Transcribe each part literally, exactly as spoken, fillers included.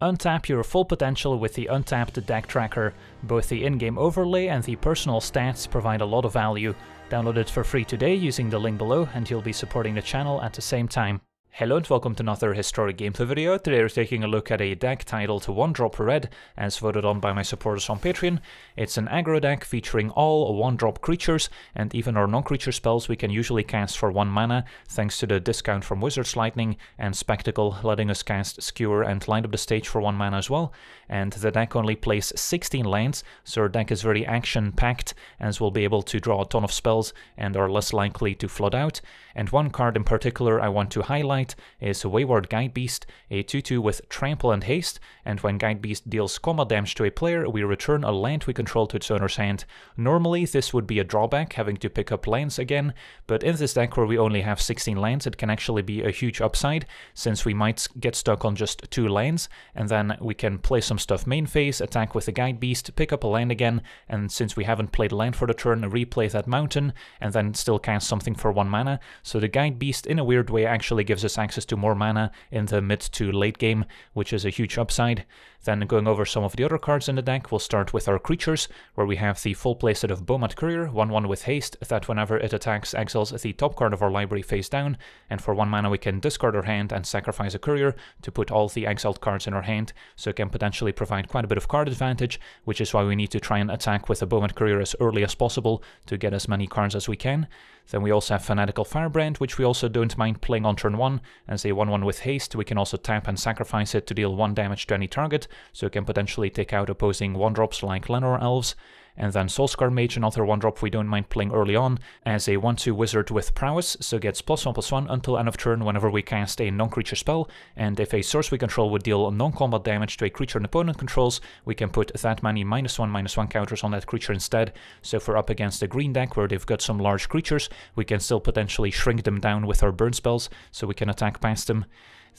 Untap your full potential with the Untapped Deck Tracker. Both the in-game overlay and the personal stats provide a lot of value. Download it for free today using the link below, and you'll be supporting the channel at the same time. Hello and welcome to another Historic Gameplay video. Today we're taking a look at a deck titled one drop Red, as voted on by my supporters on Patreon. It's an aggro deck featuring all one drop creatures, and even our non-creature spells we can usually cast for one mana, thanks to the discount from Wizard's Lightning and Spectacle, letting us cast Skewer and Light Up the Stage for one mana as well. And the deck only plays sixteen lands, so our deck is very action-packed, as we'll be able to draw a ton of spells and are less likely to flood out. And one card in particular I want to highlight is Wayward Guide-Beast, a two two with Trample and Haste, and when Guide-Beast deals combat damage to a player, we return a land we control to its owner's hand. Normally this would be a drawback, having to pick up lands again, but in this deck where we only have sixteen lands it can actually be a huge upside, since we might get stuck on just two lands, and then we can play some stuff main phase, attack with the Guide-Beast, pick up a land again, and since we haven't played land for the turn, replay that mountain, and then still cast something for one mana, so the Guide-Beast in a weird way actually gives us access to more mana in the mid to late game, which is a huge upside. Then going over some of the other cards in the deck, we'll start with our creatures, where we have the full playset of Bomat Courier, one one with haste, that whenever it attacks exiles the top card of our library face down, and for one mana we can discard our hand and sacrifice a courier to put all the exiled cards in our hand, so it can potentially provide quite a bit of card advantage, which is why we need to try and attack with the Bomat Courier as early as possible to get as many cards as we can. Then we also have Fanatical Firebrand, which we also don't mind playing on turn one, as a one one with haste, we can also tap and sacrifice it to deal one damage to any target, so it can potentially take out opposing one drops like Llanowar Elves. And then Soulscar Mage, another one drop we don't mind playing early on, as a one two wizard with prowess, so gets plus one plus one until end of turn whenever we cast a non-creature spell, and if a source we control would deal non-combat damage to a creature an opponent controls, we can put that many minus one minus one counters on that creature instead, so if we're up against a green deck where they've got some large creatures, we can still potentially shrink them down with our burn spells, so we can attack past them.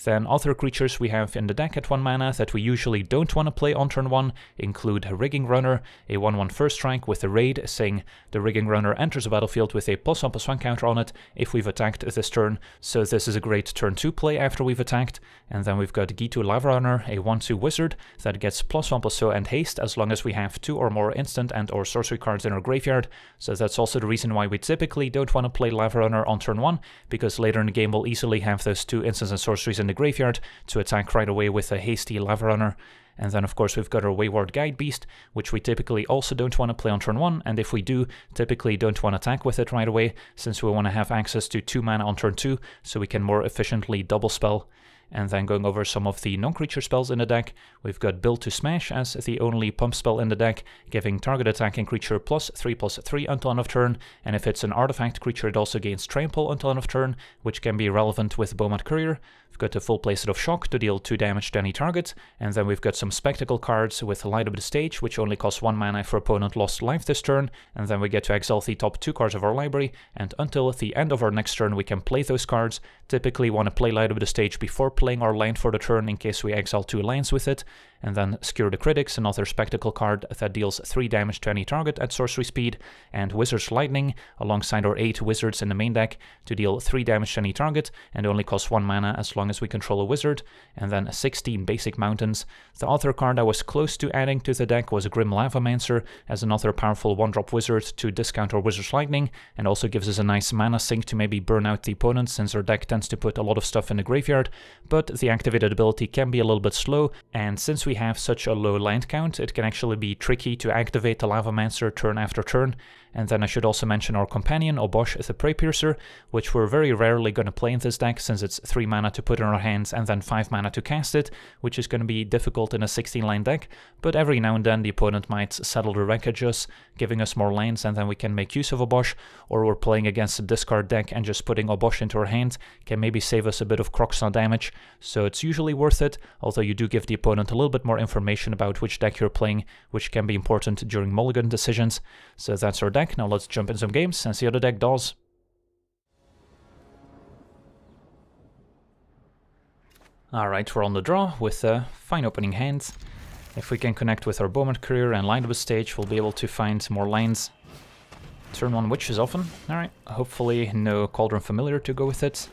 Then other creatures we have in the deck at one mana that we usually don't want to play on turn one include Rigging Runner, a one one first strike with a raid, saying the Rigging Runner enters the battlefield with a plus one plus one counter on it if we've attacked this turn, so this is a great turn two play after we've attacked. And then we've got Ghitu Lavarunner, a one two wizard that gets plus one plus zero and haste as long as we have two or more instant and or sorcery cards in our graveyard, so that's also the reason why we typically don't want to play Lavarunner on turn one, because later in the game we'll easily have those two instants and sorceries in the graveyard to attack right away with a hasty Lavarunner. And then of course we've got our Wayward Guide-Beast, which we typically also don't want to play on turn one, and if we do, typically don't want to attack with it right away, since we want to have access to two mana on turn two, so we can more efficiently double spell. And then going over some of the non-creature spells in the deck, we've got Build to Smash as the only pump spell in the deck, giving target attacking creature plus three plus three until end of turn, and if it's an artifact creature it also gains trample until end of turn, which can be relevant with Bomat Courier. We've got a full playset of Shock to deal two damage to any target, and then we've got some Spectacle cards with Light Up the Stage, which only costs one mana if our opponent lost life this turn, and then we get to exile the top two cards of our library, and until the end of our next turn we can play those cards. Typically want to play Light Up the Stage before playing our land for the turn in case we exile two lands with it. And then Secure the Critics, another Spectacle card that deals three damage to any target at sorcery speed, and Wizard's Lightning, alongside our eight wizards in the main deck, to deal three damage to any target, and only costs one mana as long as we control a wizard. And then sixteen basic mountains. The other card I was close to adding to the deck was Grim Lavamancer, as another powerful one drop wizard to discount our Wizard's Lightning, and also gives us a nice mana sink to maybe burn out the opponent, since our deck tends to put a lot of stuff in the graveyard. But the activated ability can be a little bit slow, and since we have such a low land count, it can actually be tricky to activate the Lavamancer turn after turn. And then I should also mention our companion, Obosh the Prey Piercer, which we're very rarely going to play in this deck, since it's three mana to put in our hands and then five mana to cast it, which is going to be difficult in a sixteen line deck, but every now and then the opponent might settle the wreckage us, giving us more lands, and then we can make use of Obosh, or we're playing against a discard deck and just putting Obosh into our hand can maybe save us a bit of Kroxa damage, so it's usually worth it, although you do give the opponent a little bit more information about which deck you're playing, which can be important during mulligan decisions. So that's our deck. Now let's jump in some games and see how the deck does. Alright, we're on the draw with a fine opening hand. If we can connect with our Bomat Courier and Light Up the Stage, we'll be able to find more lands. Turn one Witches often. Alright, hopefully no Cauldron Familiar to go with it.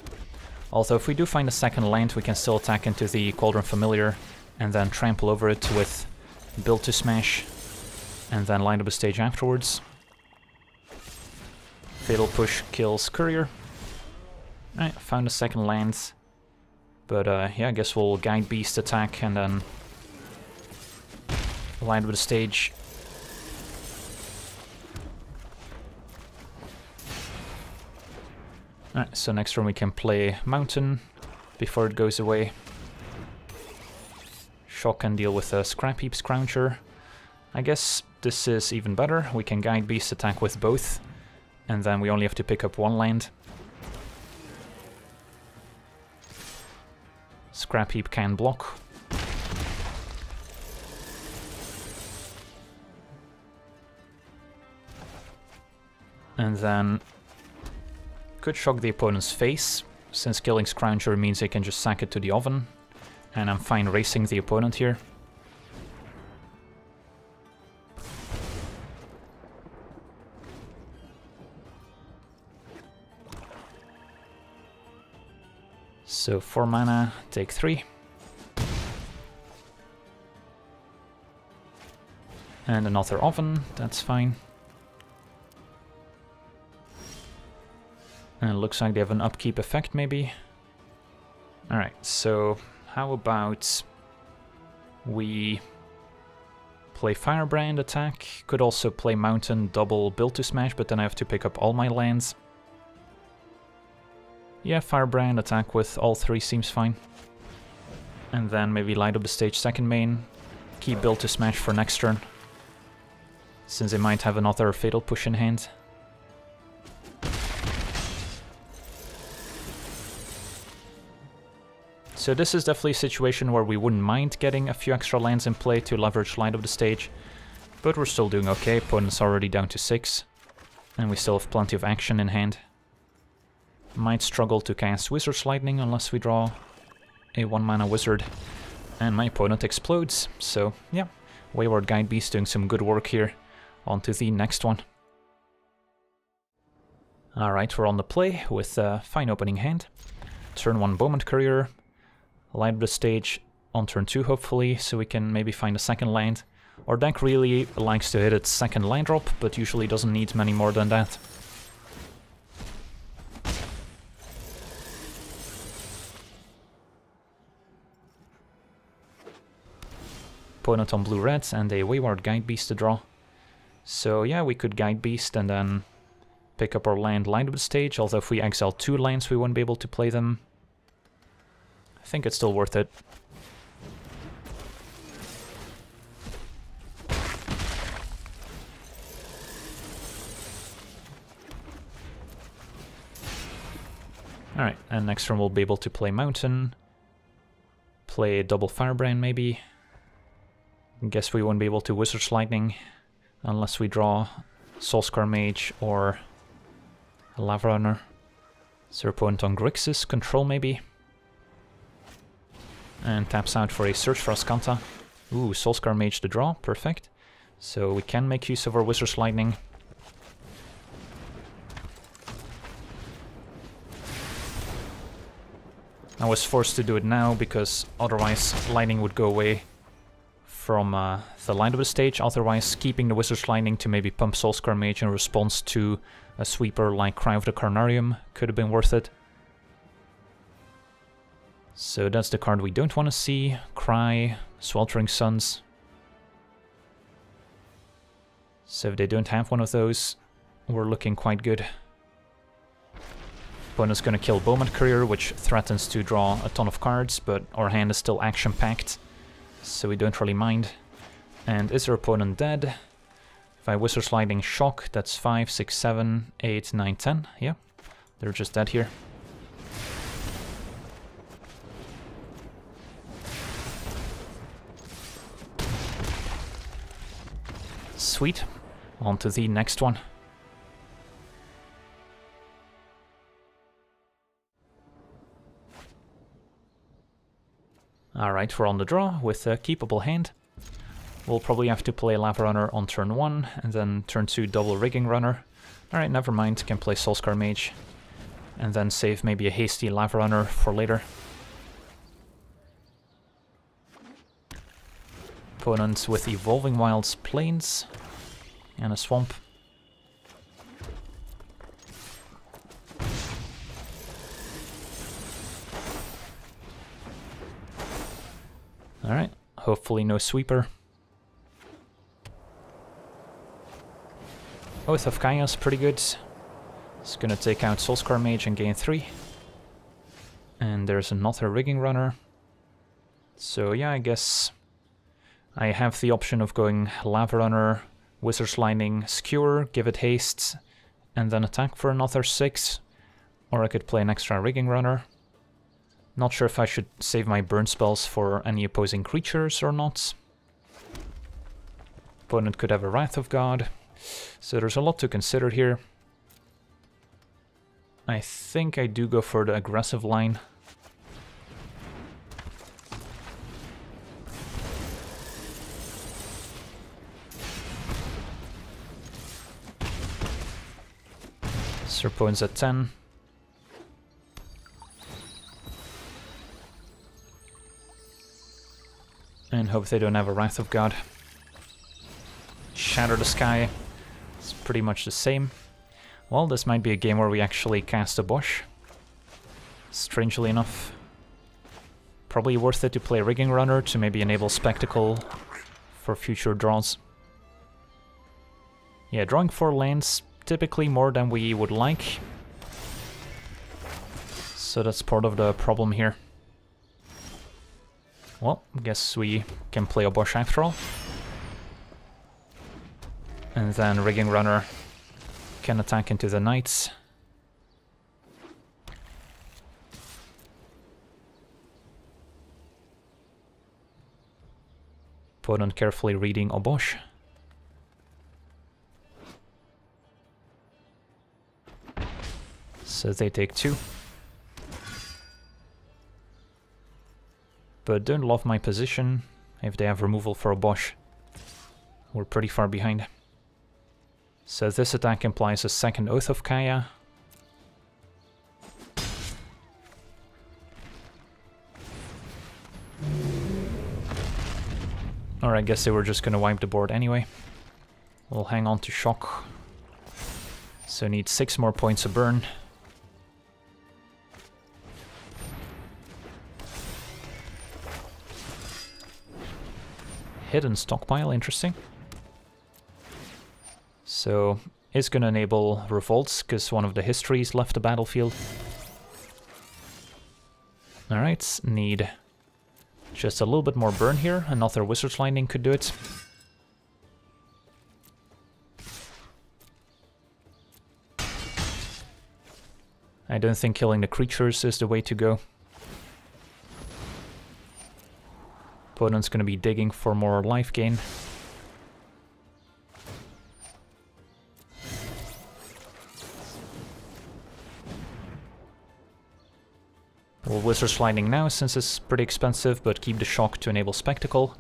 Although if we do find a second land, we can still attack into the Cauldron Familiar and then trample over it with Build to Smash, and then Light Up the Stage afterwards. Fatal Push kills Courier. Alright, found a second land. But uh, yeah, I guess we'll Guide Beast attack and then Light Up the Stage. Alright, so next turn we can play Mountain before it goes away. Shock and deal with a Scrap Heap Scrounger. I guess this is even better. We can Guide Beast attack with both, and then we only have to pick up one land. Scrap Heap can block. And then could shock the opponent's face, since killing Scrounger means they can just sack it to the oven. And I'm fine racing the opponent here. So four mana, take three. And another oven, that's fine. And it looks like they have an upkeep effect maybe. Alright, so how about we play Firebrand attack? Could also play Mountain, double Build to Smash, but then I have to pick up all my lands. Yeah, Firebrand attack with all three seems fine. And then maybe Light Up the Stage second main, keep Build to Smash for next turn, since they might have another Fatal Push in hand. So this is definitely a situation where we wouldn't mind getting a few extra lands in play to leverage Light Up the Stage, but we're still doing okay. Opponent's already down to six, and we still have plenty of action in hand. Might struggle to cast Wizard's Lightning unless we draw a one mana wizard, and my opponent explodes, so yeah, Wayward Guide-Beast doing some good work here. On to the next one. Alright, we're on the play with a fine opening hand. Turn one Bomat Courier. Light Up the Stage on turn two, hopefully, so we can maybe find a second land. Our deck really likes to hit its second land drop, but usually doesn't need many more than that. Opponent on blue red and a Wayward Guide-Beast to draw. So yeah, we could Guide-Beast and then pick up our land Light Up the Stage, although if we exile two lands we won't be able to play them. I think it's still worth it. Alright, and next turn we'll be able to play Mountain, play double Firebrand maybe. Guess we won't be able to Wizard's Lightning unless we draw Soulscar Mage or Lavarunner. Is there opponent on Grixis? Control maybe? And taps out for a Search for Azcanta. Ooh, Soulscar Mage to draw, perfect. So we can make use of our Wizard's Lightning. I was forced to do it now because otherwise Lightning would go away from uh, the Light Up the Stage, otherwise keeping the Wizard's Lightning to maybe pump Soulscar Mage in response to a sweeper like Cry of the Carnarium could have been worth it. So that's the card we don't want to see. Cry, Sweltering Suns. So if they don't have one of those, we're looking quite good. Opponent's gonna kill Bomat Courier, which threatens to draw a ton of cards, but our hand is still action-packed, so we don't really mind. And is our opponent dead? If I Wizard's Lightning Shock, that's five, six, seven, eight, nine, ten. Yeah, they're just dead here. Sweet. On to the next one. Alright, we're on the draw with a keepable hand. We'll probably have to play Lavarunner on turn one, and then turn two double Rigging Runner. Alright, never mind, can play Soulscar Mage, and then save maybe a hasty Lavarunner for later. opponent with Evolving Wilds, Plains, and a Swamp. Alright, hopefully no Sweeper. Oath of Kaya is pretty good. It's gonna take out Soulscar Mage and gain three. And there's another Rigging Runner. So yeah, I guess I have the option of going Lavarunner, Wizard's Lightning, Skewer, give it haste, and then attack for another six. Or I could play an extra Rigging Runner. Not sure if I should save my burn spells for any opposing creatures or not. Opponent could have a Wrath of God. So there's a lot to consider here. I think I do go for the aggressive line. Serpoin's at ten. And hope they don't have a Wrath of God. Shatter the Sky. It's pretty much the same. Well, this might be a game where we actually cast Obosh. Strangely enough. Probably worth it to play Rigging Runner to maybe enable Spectacle for future draws. Yeah, drawing four lands, typically more than we would like. So that's part of the problem here. Well, guess we can play Obosh after all. And then Rigging Runner can attack into the Knights. Opponent carefully reading Obosh. So they take two. But don't love my position. If they have removal for Obosh, we're pretty far behind. So this attack implies a second Oath of Kaya. Or I guess they were just gonna wipe the board anyway. We'll hang on to shock. So need six more points of burn. Hidden Stockpile, interesting. So it's gonna enable revolts, because one of the histories left the battlefield. Alright, need just a little bit more burn here. Another Wizard's Lightning could do it. I don't think killing the creatures is the way to go. Opponent's gonna be digging for more life gain. Well, Wizard's Lightning now, since it's pretty expensive, but keep the shock to enable Spectacle.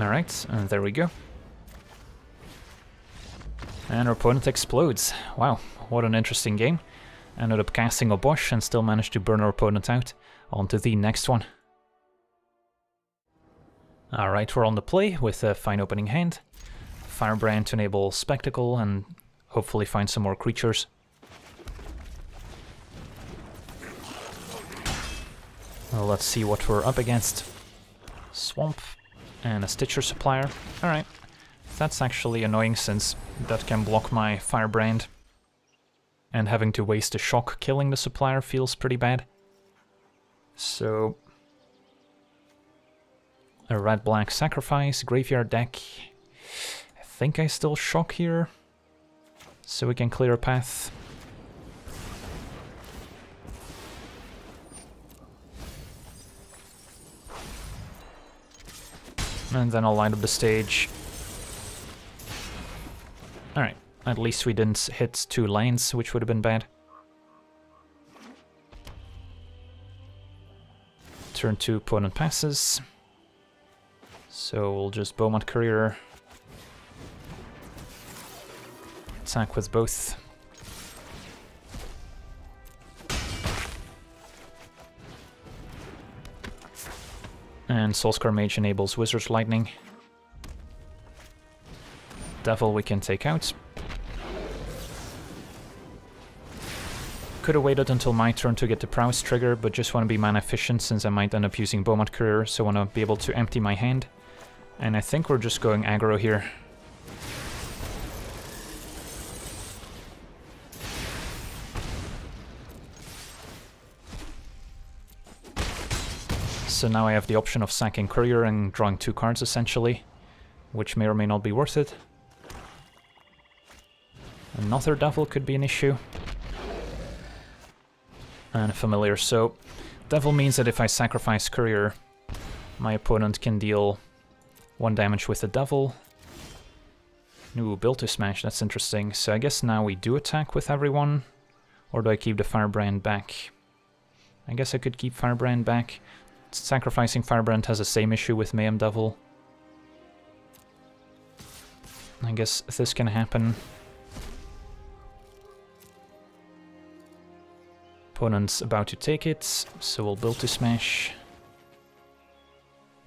Alright, and there we go. And our opponent explodes. Wow, what an interesting game. I ended up casting Obosh and still managed to burn our opponent out. On to the next one. Alright, we're on the play with a fine opening hand. Firebrand to enable Spectacle and hopefully find some more creatures. Well, let's see what we're up against. Swamp and a Stitcher Supplier. Alright, that's actually annoying since that can block my Firebrand. And having to waste a shock killing the Supplier feels pretty bad. So a red-black sacrifice, graveyard deck. I think I still shock here, so we can clear a path. And then I'll light up the stage. Alright, at least we didn't hit two lanes, which would have been bad. Turn two, opponent passes. So we'll just Bomat Courier. Attack with both. And Soulscar Mage enables Wizard's Lightning. Devil we can take out. Could have waited until my turn to get the Prowess trigger, but just want to be mana efficient since I might end up using Bomat Courier, so I want to be able to empty my hand. And I think we're just going aggro here. So now I have the option of sacking Courier and drawing two cards essentially, which may or may not be worth it. Another Devil could be an issue. And Familiar, so Devil means that if I sacrifice Courier, my opponent can deal one damage with the Devil. New Build to Smash, that's interesting. So I guess now we do attack with everyone, or do I keep the Firebrand back? I guess I could keep Firebrand back. Sacrificing Firebrand has the same issue with Mayhem Devil. I guess this can happen. Opponent's about to take it, so we'll Build to Smash.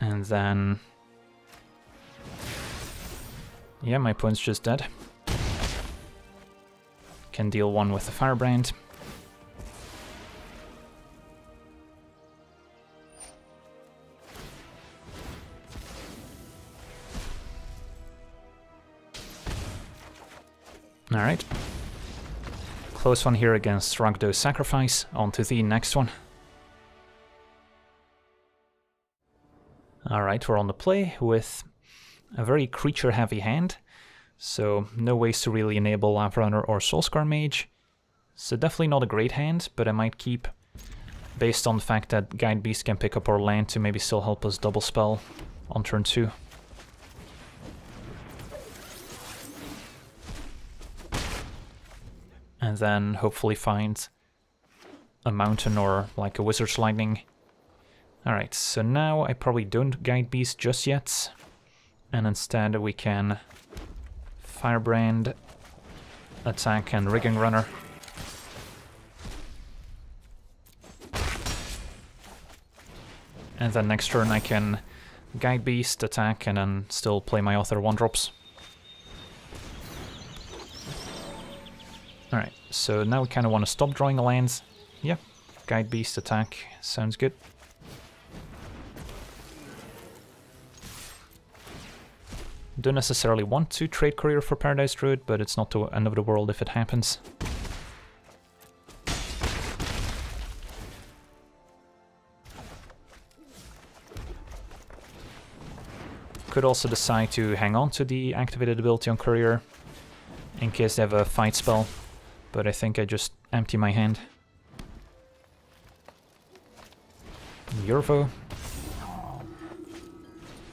And then... yeah, my opponent's just dead. Can deal one with the Firebrand. Alright. Close one here against Rakdos Sacrifice. On to the next one. Alright, we're on the play with a very creature-heavy hand, so no ways to really enable Lavarunner or Soulscar Mage. So definitely not a great hand, but I might keep based on the fact that Guide-Beast can pick up our land to maybe still help us double spell on turn two. And then hopefully find a mountain or like a Wizard's Lightning. Alright, so now I probably don't Guide-Beast just yet. And instead we can Firebrand, attack and Rigging Runner. And then next turn I can Guide-Beast, attack, and then still play my other one-drops. Alright, so now we kind of want to stop drawing lands. Yeah, Guide-Beast, attack, sounds good. Don't necessarily want to trade Courier for Paradise Druid, but it's not the end of the world if it happens. Could also decide to hang on to the activated ability on Courier, in case they have a fight spell. But I think I just empty my hand. Yervo.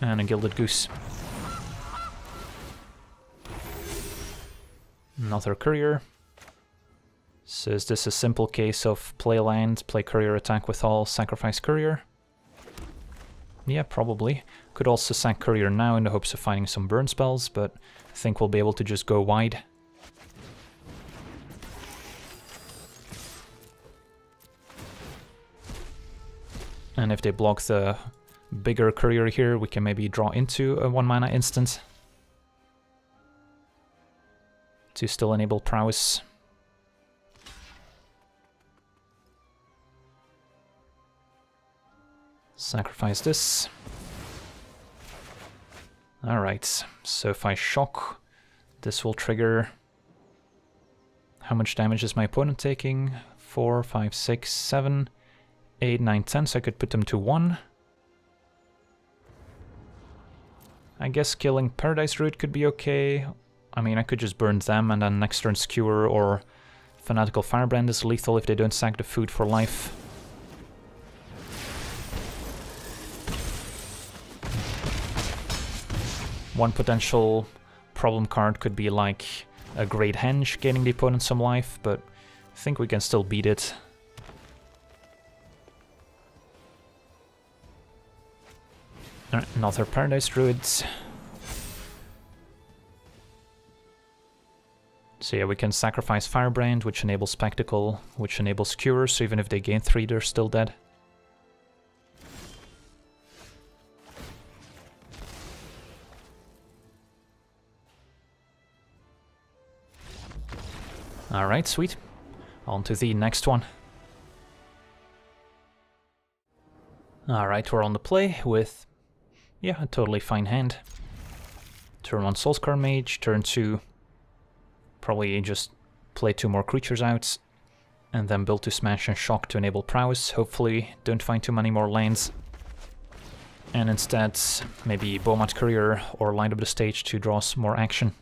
And a Gilded Goose. Another Courier. So is this a simple case of play land, play Courier, attack with all, sacrifice Courier? Yeah, probably. Could also sack Courier now in the hopes of finding some burn spells, but I think we'll be able to just go wide. And if they block the bigger Courier here, we can maybe draw into a one mana instant to still enable Prowess. Sacrifice this. Alright, so if I shock, this will trigger... how much damage is my opponent taking? four, five, six, seven, eight, nine, ten, so I could put them to one. I guess killing Paradise Druid could be okay. I mean, I could just burn them and then next turn Skewer or Fanatical Firebrand is lethal if they don't sack the food for life. One potential problem card could be like a Great Henge gaining the opponent some life, but I think we can still beat it. Another Paradise Druid. So yeah, we can sacrifice Firebrand, which enables Spectacle, which enables Cure, so even if they gain three, they're still dead. Alright, sweet. On to the next one. Alright, we're on the play with, yeah, a totally fine hand. Turn one Soulscar Mage, turn two, probably just play two more creatures out, and then build to smash and shock to enable prowess. Hopefully don't find too many more lands. And instead, maybe Bomat Courier or Light Up the Stage to draw some more action.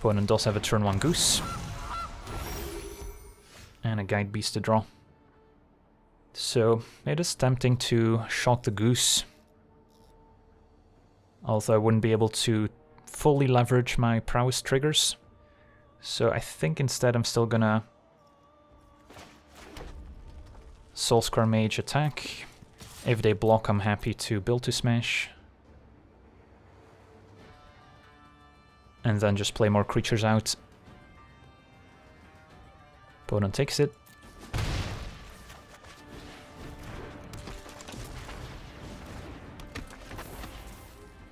Opponent does have a turn one Goose. And a Guide Beast to draw. So, it is tempting to shock the Goose. Although I wouldn't be able to fully leverage my prowess triggers. So I think instead I'm still gonna Soulscar Mage attack. If they block, I'm happy to build to smash. And then just play more creatures out. Opponent takes it.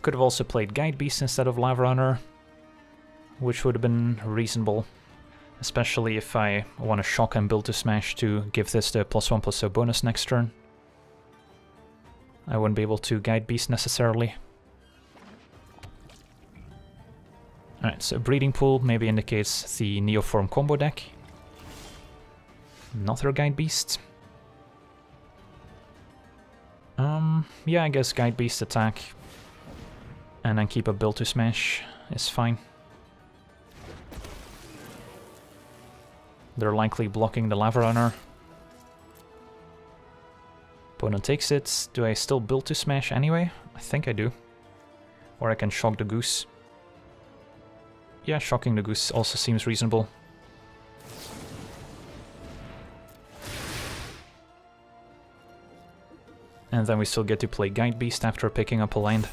Could have also played Guide Beast instead of Lavarunner, which would have been reasonable, especially if I want to shock and build to smash to give this the plus one plus so bonus next turn. I wouldn't be able to Guide Beast necessarily. Alright, so Breeding Pool maybe indicates the Neoform combo deck. Another Guide Beast. Um, yeah, I guess Guide Beast attack, and then keep a build to smash is fine. They're likely blocking the Lavarunner. Opponent takes it. Do I still build to smash anyway? I think I do. Or I can shock the Goose. Yeah, shocking the Goose also seems reasonable. And then we still get to play Guide Beast after picking up a land.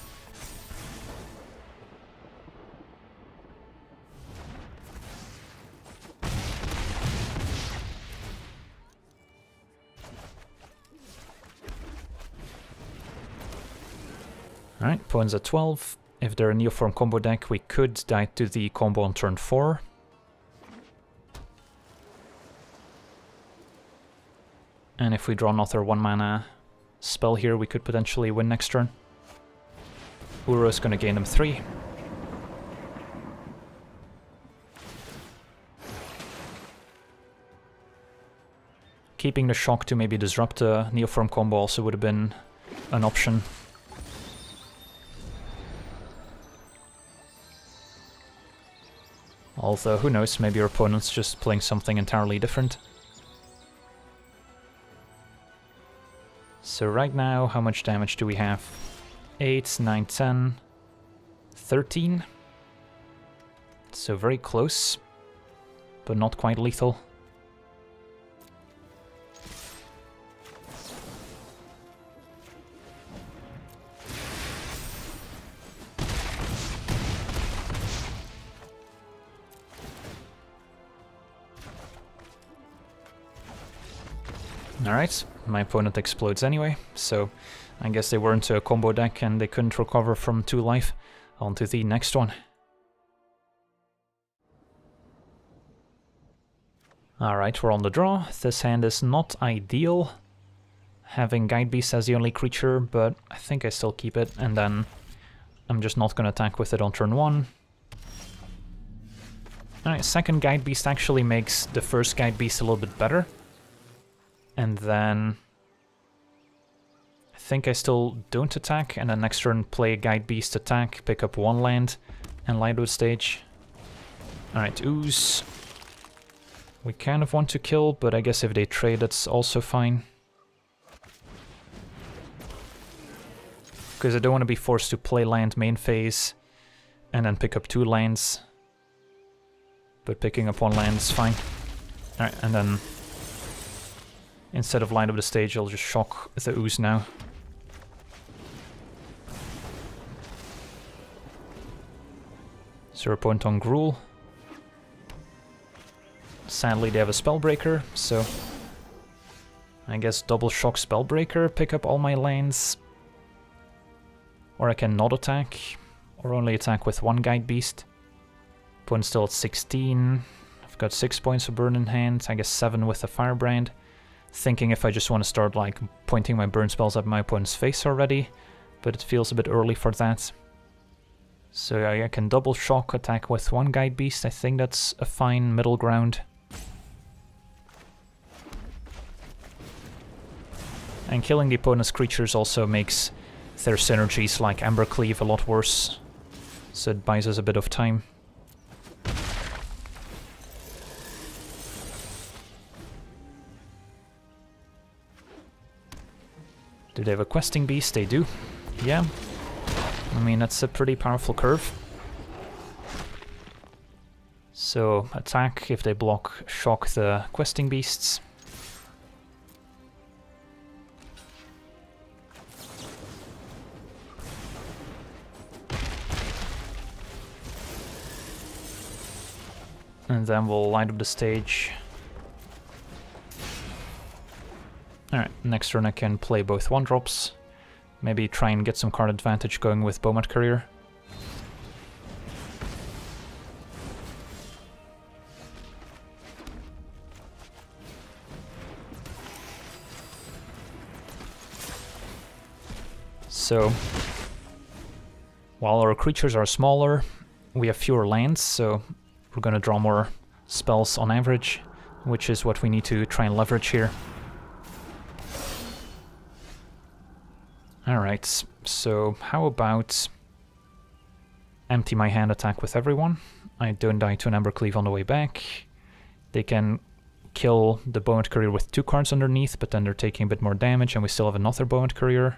Alright, opponent's at twelve. If they're a Neoform combo deck, we could die to the combo on turn four. And if we draw another one mana spell here, we could potentially win next turn. Uro is going to gain them three. Keeping the shock to maybe disrupt a Neoform combo also would have been an option. Although, who knows, maybe your opponent's just playing something entirely different. So right now, how much damage do we have? eight, nine, ten, thirteen. So very close, but not quite lethal. Alright, my opponent explodes anyway, so I guess they weren't a combo deck and they couldn't recover from two life. On to the next one. Alright, we're on the draw. This hand is not ideal, having Guide Beast as the only creature, but I think I still keep it, and then I'm just not going to attack with it on turn one. Alright, second Guide Beast actually makes the first Guide Beast a little bit better. And then I think I still don't attack, and then next turn play Guide Beast attack, pick up one land, and Light Up the Stage. Alright, Ooze. We kind of want to kill, but I guess if they trade that's also fine. Because I don't want to be forced to play land main phase, and then pick up two lands. But picking up one land is fine. Alright, and then instead of Light Up the Stage, I'll just shock the Ooze now. Zero point on Gruul. Sadly, they have a Spellbreaker, so I guess double shock Spellbreaker, pick up all my lands. Or I can not attack, or only attack with one Guide Beast. Opponent's still at sixteen. I've got six points of burn in hand, I guess seven with a Firebrand. Thinking if I just want to start like pointing my burn spells at my opponent's face already, but it feels a bit early for that. So I can double shock attack with one Guide Beast, I think that's a fine middle ground. And killing the opponent's creatures also makes their synergies like Ambercleave a lot worse, so it buys us a bit of time. Do they have a questing beast? They do. Yeah. I mean, that's a pretty powerful curve. So, attack, if they block, shock the questing beasts. And then we'll light up the stage. Alright, next turn I can play both one-drops. Maybe try and get some card advantage going with Bomat Courier. So, while our creatures are smaller, we have fewer lands, so we're gonna draw more spells on average, which is what we need to try and leverage here. Alright, so how about empty my hand attack with everyone. I don't die to an Ambercleave on the way back. They can kill the Bomat Courier with two cards underneath, but then they're taking a bit more damage and we still have another Bomat Courier.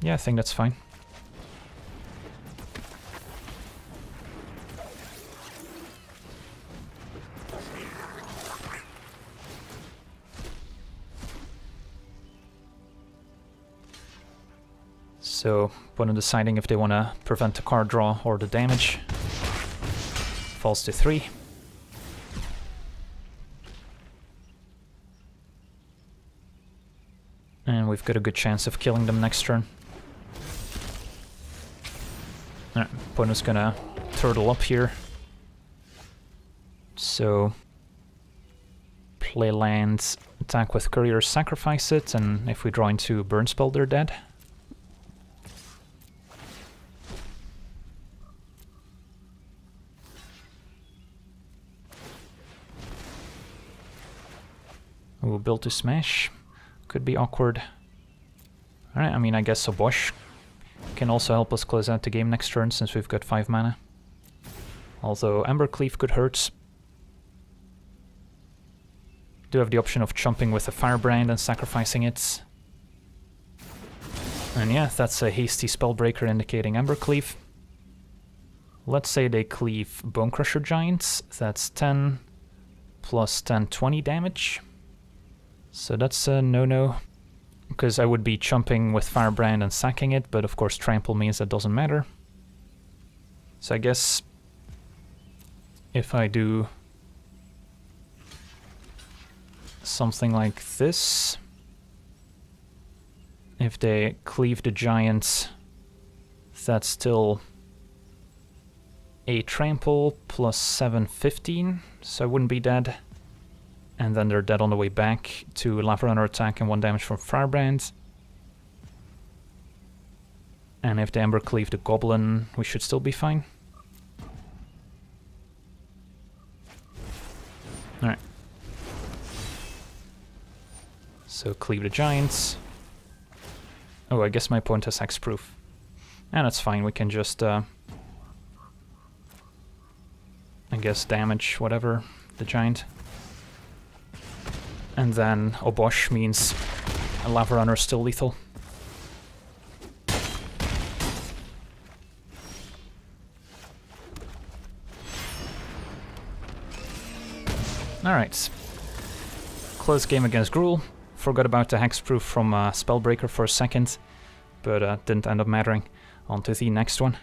Yeah, I think that's fine. So, opponent deciding if they want to prevent the card draw or the damage. Falls to three. And we've got a good chance of killing them next turn. Alright, opponent's gonna turtle up here. So, play land, attack with courier, sacrifice it, and if we draw into a burn spell, they're dead. We'll build to smash. Could be awkward. Alright, I mean, I guess Obosh can also help us close out the game next turn since we've got five mana. Although Ambercleave could hurt. Do have the option of chumping with a Firebrand and sacrificing it. And yeah, that's a hasty Spellbreaker indicating Ambercleave. Let's say they cleave Bonecrusher Giants. That's ten plus ten, twenty damage. So that's a no-no, because I would be chumping with Firebrand and sacking it, but of course Trample means that doesn't matter. So I guess if I do something like this, if they cleave the Giant, that's still a Trample plus seven, fifteen, so I wouldn't be dead. And then they're dead on the way back to Lavarunner attack and one damage from Firebrand. And if the Ambercleave the Goblin, we should still be fine. Alright. So cleave the Giants. Oh, I guess my opponent has Hexproof. And that's fine, we can just, uh, I guess damage whatever, the Giant. And then Obosh means a Lavarunner still lethal. Alright. Close game against Gruul. Forgot about the Hexproof from uh, Spellbreaker for a second, but uh, didn't end up mattering. On to the next one.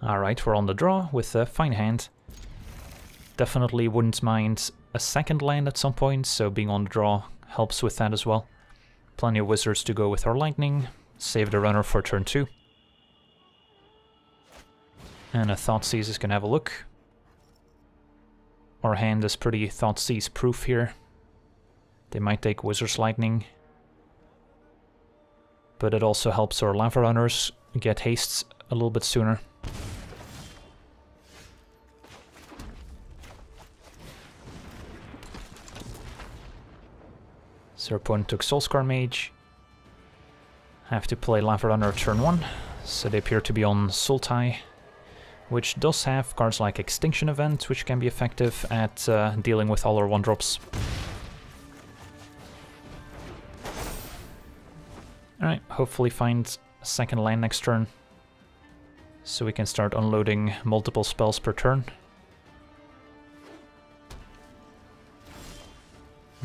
Alright, we're on the draw with a fine hand. Definitely wouldn't mind a second land at some point, so being on the draw helps with that as well. Plenty of wizards to go with our lightning, save the runner for turn two. And a Thoughtseize is going to have a look. Our hand is pretty Thoughtseize proof here. They might take Wizard's Lightning. But it also helps our Lavarunners get hastes a little bit sooner. So our opponent took Soulscar Mage. Have to play Lavarunner turn one, so they appear to be on Sultai, which does have cards like Extinction Event, which can be effective at uh, dealing with all our one-drops. Alright, hopefully find a second land next turn, so we can start unloading multiple spells per turn.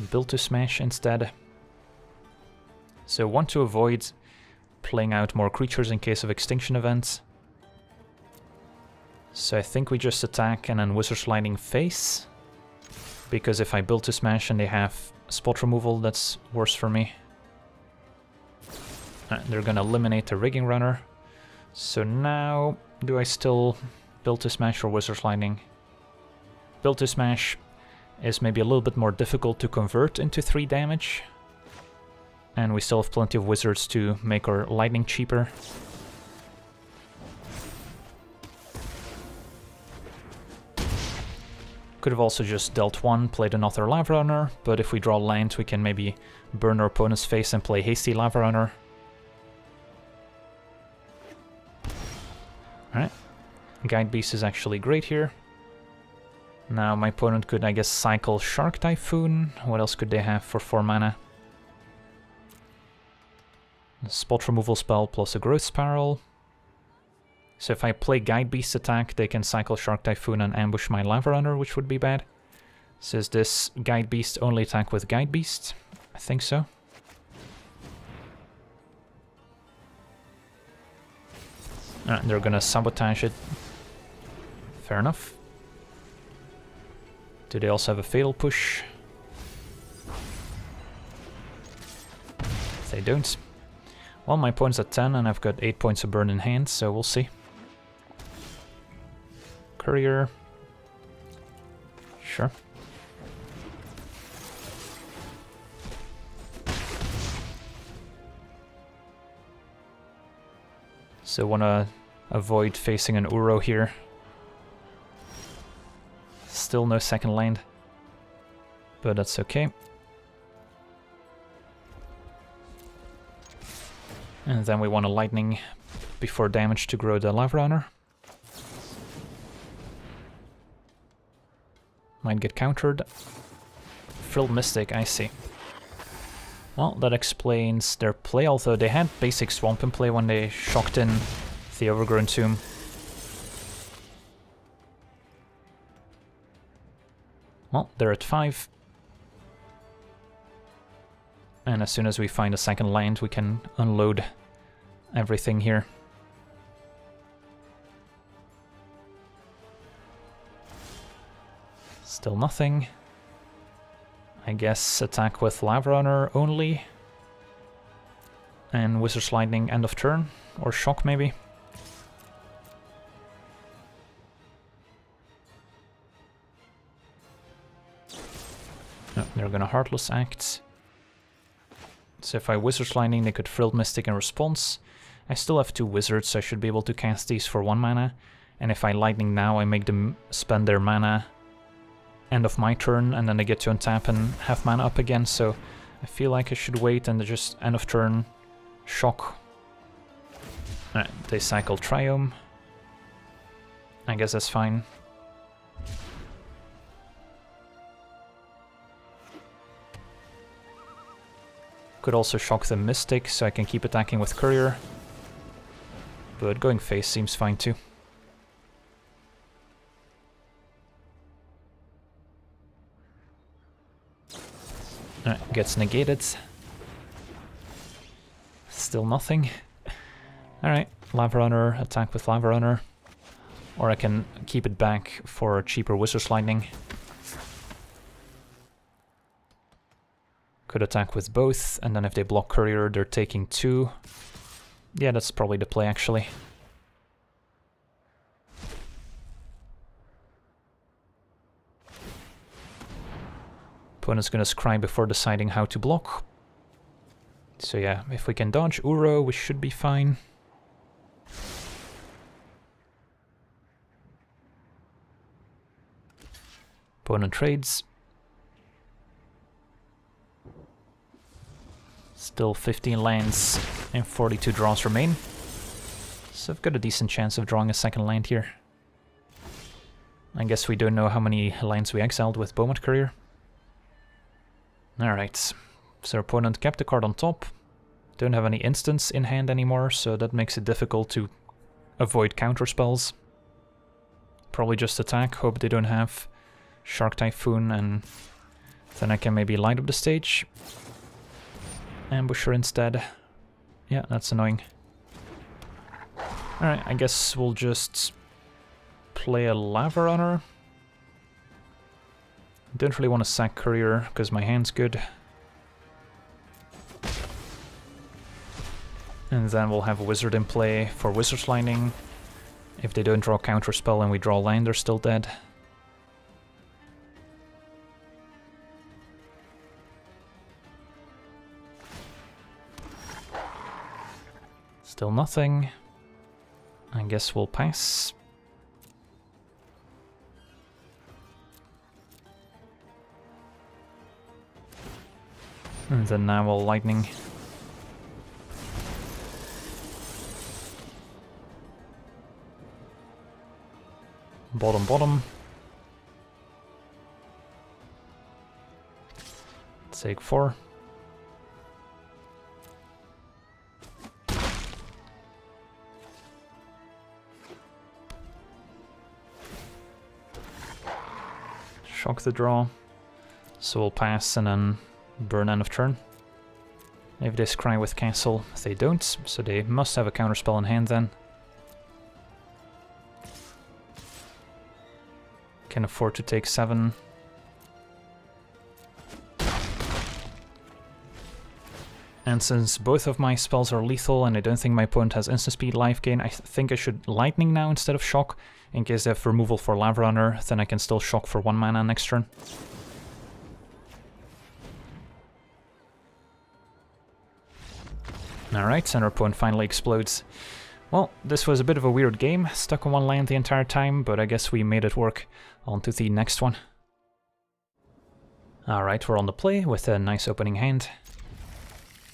Build to Smash instead. So want to avoid playing out more creatures in case of Extinction Event. So I think we just attack and then Wizard's Lightning face, because if I Build to Smash and they have spot removal, that's worse for me. Right, they're gonna eliminate the Rigging Runner. So now, do I still Build to Smash or Wizard's Lightning? Build to Smash is maybe a little bit more difficult to convert into three damage. And we still have plenty of wizards to make our lightning cheaper. Could have also just dealt one, played another Lavarunner, but if we draw land we can maybe burn our opponent's face and play Hasty Lavarunner. Alright, Guide-Beast is actually great here. Now my opponent could, I guess, cycle Shark Typhoon. What else could they have for four mana? A spot removal spell plus a Growth Spiral. So if I play Guide-Beast attack, they can cycle Shark Typhoon and ambush my Lavarunner, which would be bad. So is this Guide-Beast only attack with Guide-Beast? I think so. Alright, they're gonna sabotage it. Fair enough. Do they also have a Fatal Push? They don't. Well, my opponent's at ten and I've got eight points of burn in hand, so we'll see. Courier. Sure. So wanna avoid facing an Uro here. Still no second land, but that's okay. And then we want a lightning before damage to grow the Lavarunner. Might get countered. Frilled Mystic, I see. Well, that explains their play, although they had basic Swamp in play when they shocked in the Overgrown Tomb. Well, they're at five. And as soon as we find a second land, we can unload everything here. Still nothing. I guess attack with Lavarunner only. And Wizard's Lightning end of turn, or shock maybe. No, they're gonna Heartless Act. So if I Wizard's Lightning, they could Frilled Mystic in response. I still have two wizards, so I should be able to cast these for one mana. And if I Lightning now, I make them spend their mana end of my turn, and then they get to untap and have mana up again, so I feel like I should wait and just end of turn shock. Alright, they cycle Triome. I guess that's fine. Could also shock the Mystic, so I can keep attacking with Courier. But going face seems fine too. Alright, gets negated. Still nothing. Alright, Lavarunner, attack with Lavarunner. Or I can keep it back for cheaper Wizard's Lightning. Could attack with both, and then if they block Courier, they're taking two. Yeah, that's probably the play, actually. Opponent's gonna scry before deciding how to block. So yeah, if we can dodge Uro, we should be fine. Opponent trades. Still fifteen lands and forty-two draws remain. So I've got a decent chance of drawing a second land here. I guess we don't know how many lands we exiled with Bomat Courier. Alright, so our opponent kept the card on top. Don't have any instants in hand anymore, so that makes it difficult to avoid counter spells. Probably just attack, hope they don't have Shark Typhoon, and then I can maybe light up the stage. Ambusher instead. Yeah, that's annoying. Alright, I guess we'll just play a Lavarunner. Don't really want to sack Courier because my hand's good. And then we'll have a Wizard in play for Wizard's Lightning. If they don't draw Counterspell and we draw land, they're still dead. Still nothing. I guess we'll pass. And then now we'll lightning. Bottom, bottom. Take four. Shock the draw. So we'll pass and then burn end of turn. If they scry with castle, they don't, so they must have a counterspell in hand then. Can afford to take seven. And since both of my spells are lethal and I don't think my opponent has instant speed life gain, I th think I should lightning now instead of shock, in case they have removal for Lavarunner, then I can still shock for one mana next turn. Alright, and our opponent finally explodes. Well, this was a bit of a weird game, stuck on one land the entire time, but I guess we made it work. On to the next one. Alright, we're on the play with a nice opening hand.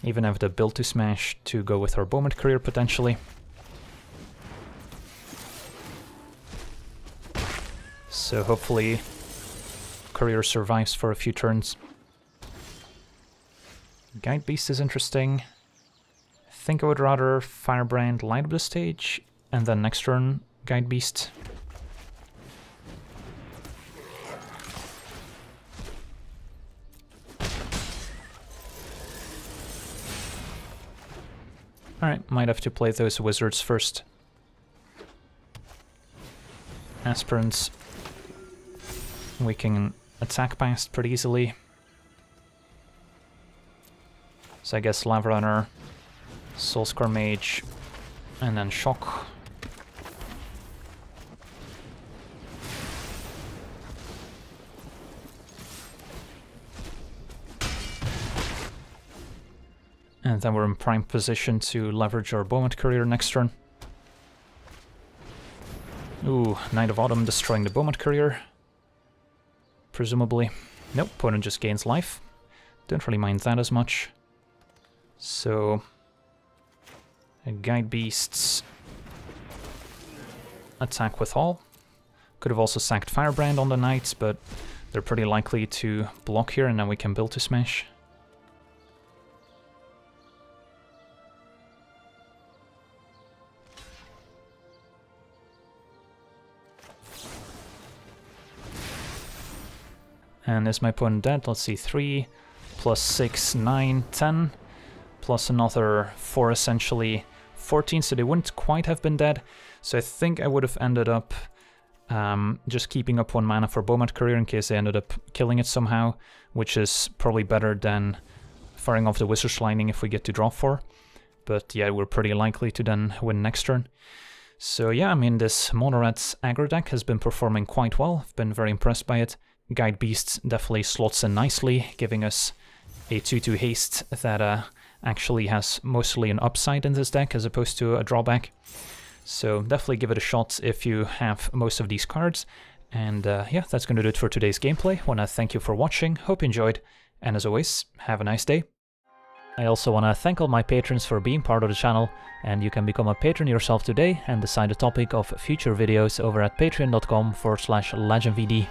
Even have the build to smash to go with our Bomat Courier potentially. So hopefully Courier survives for a few turns. Guide-Beast is interesting. I think I would rather Firebrand light up the stage, and then next turn Guide-Beast. Alright, might have to play those wizards first. Aspirants. We can attack past pretty easily. So I guess Lavarunner, Soulscar Mage, and then shock. And then we're in prime position to leverage our Bomat Courier next turn. Ooh, Knight of Autumn destroying the Bomat Courier. Presumably. Nope, opponent just gains life. Don't really mind that as much. So Guide-Beasts attack with all. Could have also sacked Firebrand on the Knights, but they're pretty likely to block here, and then we can build to smash. And is my opponent dead? Let's see, three, plus six, nine, ten, plus another four essentially. fourteen, so they wouldn't quite have been dead, so I think I would have ended up um, just keeping up one mana for Bomat Courier in case they ended up killing it somehow, which is probably better than firing off the Wizard's Lightning if we get to draw four. But yeah, we're pretty likely to then win next turn. So yeah, I mean, this Mono Red aggro deck has been performing quite well. I've been very impressed by it. Guide Beasts definitely slots in nicely, giving us a two two haste that uh, actually has mostly an upside in this deck as opposed to a drawback. So definitely give it a shot if you have most of these cards. And uh, yeah, that's going to do it for today's gameplay. Want to thank you for watching, hope you enjoyed, and as always, have a nice day. I also want to thank all my patrons for being part of the channel, and you can become a patron yourself today and decide the topic of future videos over at patreon dot com forward slash legendvd.